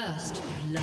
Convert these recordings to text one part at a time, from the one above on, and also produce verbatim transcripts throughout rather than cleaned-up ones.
First blood.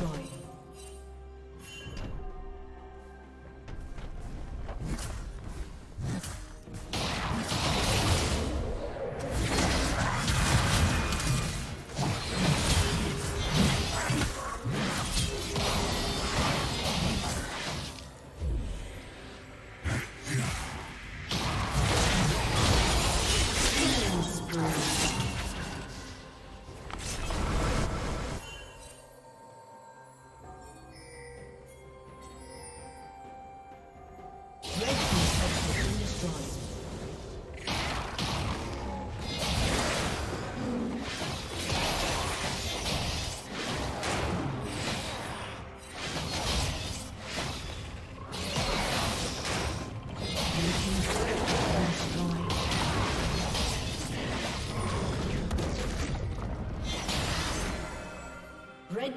destroyed. Red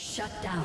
Shut down.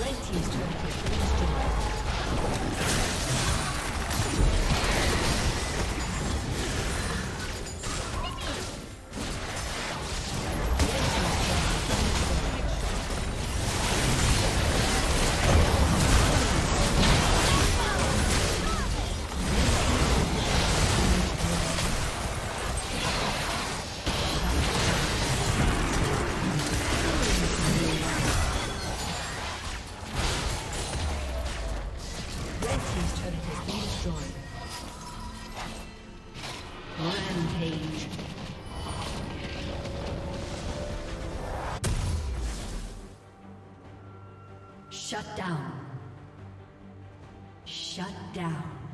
Red team's turret has been destroyed. Shut down. Shut down.